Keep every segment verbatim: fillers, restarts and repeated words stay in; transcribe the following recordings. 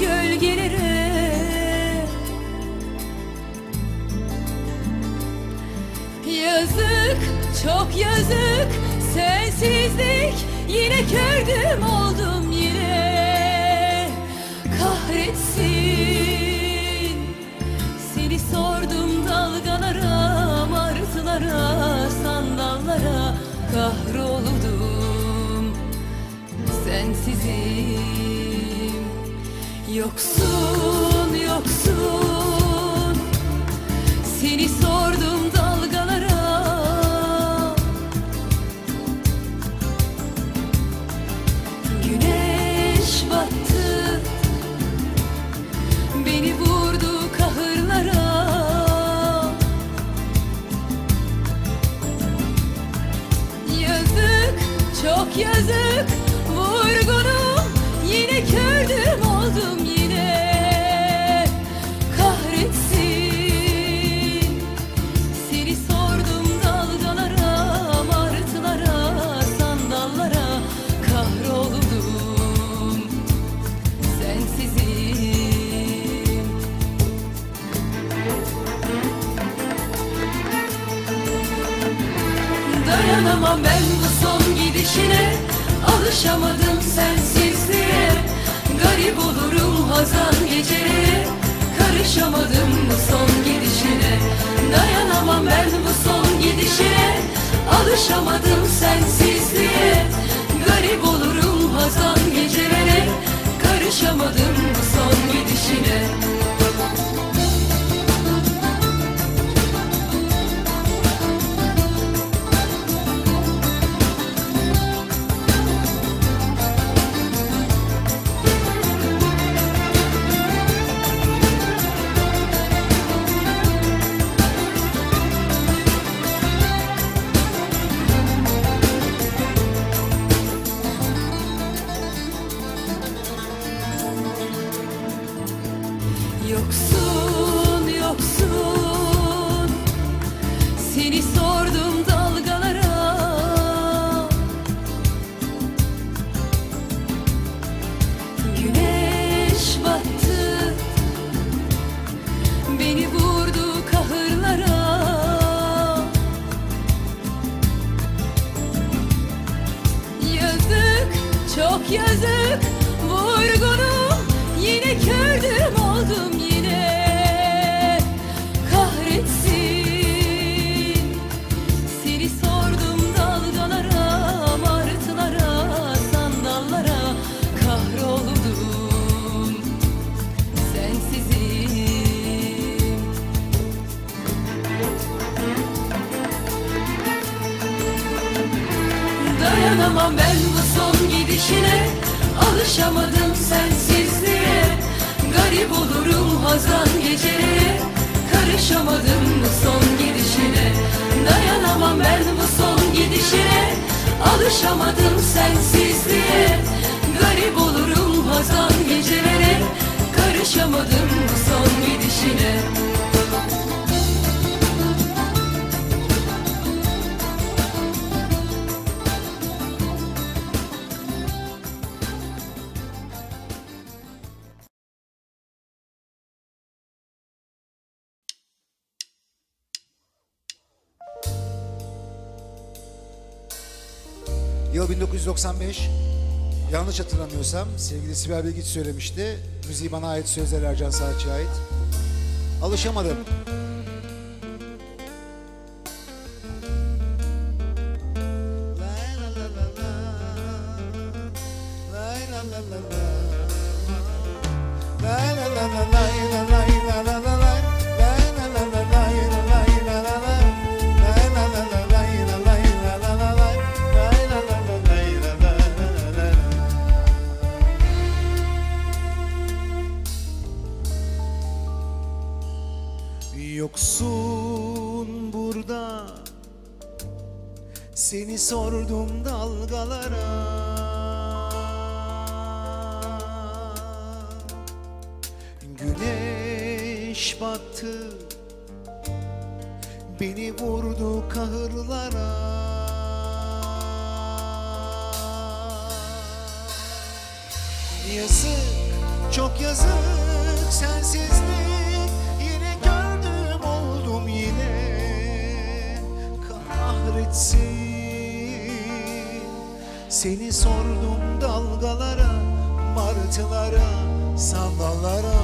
gölgelere yazık, çok yazık, sensizlik. Yine kördüm oldum, yine kahretsin. Seni sordum dalgalara, martılara, sandallara, kahroldum sensizim. Yoksun, yoksun. Seni sordum dalgalara, güneş battı, beni vurdu kahırlara. Yazık, çok yazık, vurgunum, yine kördüm oldum, yine kahretsin. Seni sordum dalgalara, martılara, sandallara, kahroldum sensizim. Dayanamam ben bu son gidişine, alışamadım sensizliğe. Garip olurum hazan geceye, karışamadım bu son gidişine. Dayanamam ben bu son gidişine, alışamadım sensizliğe. Garip olurum hazan gecelere, karışamadım bu son gidişine. Yoksun, yoksun. Seni sordum dalgalara, güneş battı, beni vurdu kahırlara. Yazık, çok yazık, vurgunum, yine kördüm oldum, yine kahretsin. Seni sordum dalgalara, martılara, sandallara, kahroldum sensizim. Dayanamam ben bu son gidişine, alışamadım sensizliğe. Garip olurum hazan gecelere, karışamadım bu son gidişine. Dayanamam ben bu son gidişine, alışamadım sensizliğe. Garip olurum hazan gecelere, karışamadım bu son gidişine. Yıl bin dokuz yüz doksan beş, yanlış hatırlamıyorsam sevgili Sibel Bilgiç söylemişti. Müziği bana ait, sözler Ercan Saatçı'ya ait. Alışamadım. Yoksun burada, seni sordum dalgalara. Güneş battı, beni vurdu kahırlara. Yazık, Çok yazık sensizlik, yine gördüm oldum yine. Kahretsin seni, sordum dalgalara, martılara, sandallara,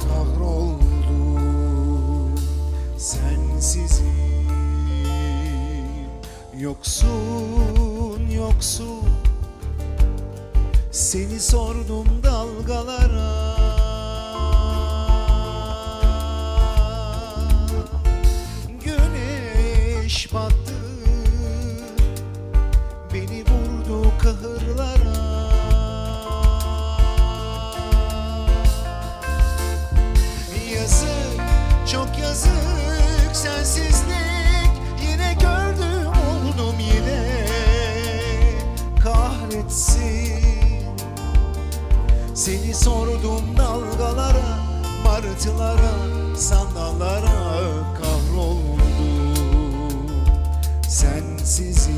kahroldum sensizim. Yoksun, yoksun, seni sordum dalgalara. Güneş battı, beni vurdu kahırlara. Yazık, çok yazık sensizlik, yine gördüm oldum yine. Kahretsin seni, sordum dalgalara, martılara, sandallara, kahroldum sensizim.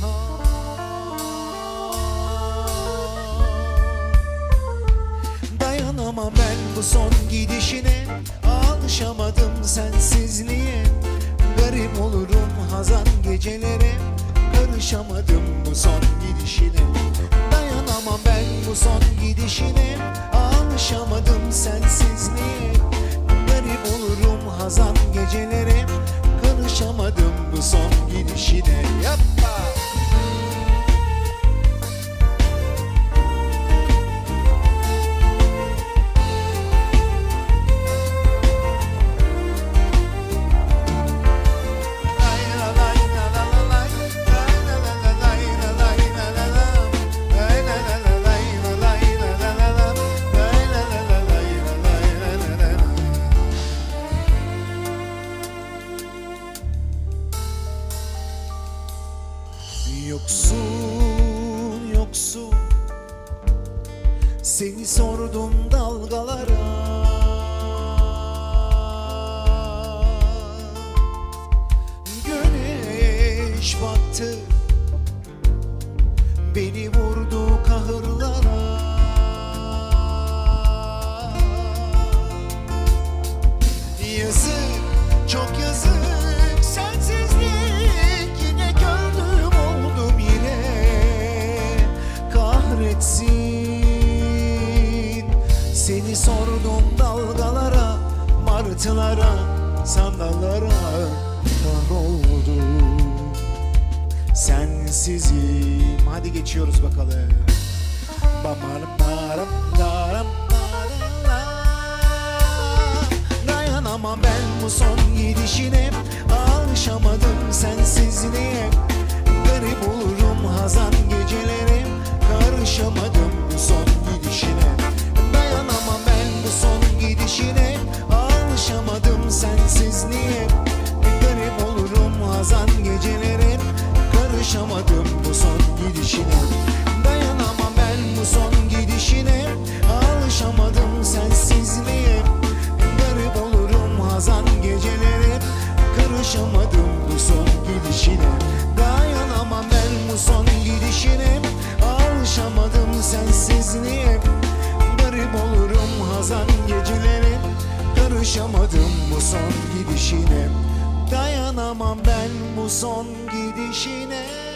Ha. Dayanamam ben bu son gidişine, alışamadım sensizliğe. Garip olurum hazan gecelere, karışamadım bu son gidişine. Dayanamam ben bu son gidişine, alışamadım sensizliğe. Garip olurum hazan gecelere, karışamadım bu son gidişine. Yapma. Yoksun, yoksun, seni sordum dalgalara. Güneş battı, beni vurdu kahırlara. Yazık, çok yazık sensizlik, seni sordum dalgalara, martılara, sandallara, kahroldum sensizim. Hadi geçiyoruz bakalım. Dayanamam ben bu son gidişine, alışamadım sensizliğe. Garip olurum hazan gecelere, karışamadım bu son gidişine. Dayanamam ben bu son gidişine, alışamadım sensizliğe. Garip olurum hazan gecelere, karışamadım bu son gidişine. Dayanamam ben bu son gidişine, alışamadım sensizliğe. Garip olurum hazan gecelere, karışamadım bu son gidişine. Dayanamam ben bu son gidişine, alışamadım sensizliğe. Garip olurum hazan gecelere, karışamadım bu son gidişine. Dayanamam ben bu son gidişine.